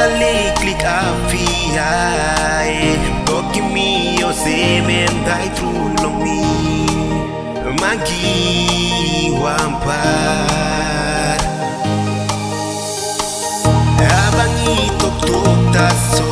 Suddenly click API, give me your same and I through me Maggie Wampar Abangi tok tok taso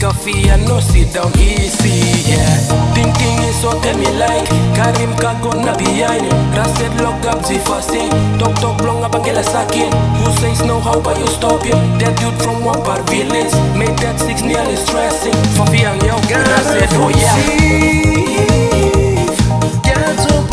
coffee and no sit down easy, yeah. Thinking is what me like Karim Kagon na behind Rasset lock up the first thing Tok tok blong abang gila sakin. Who says no, how about you stop him? That dude from Wampar Village made that six nearly stressing Fafi ang yo, Rasset, oh yeah.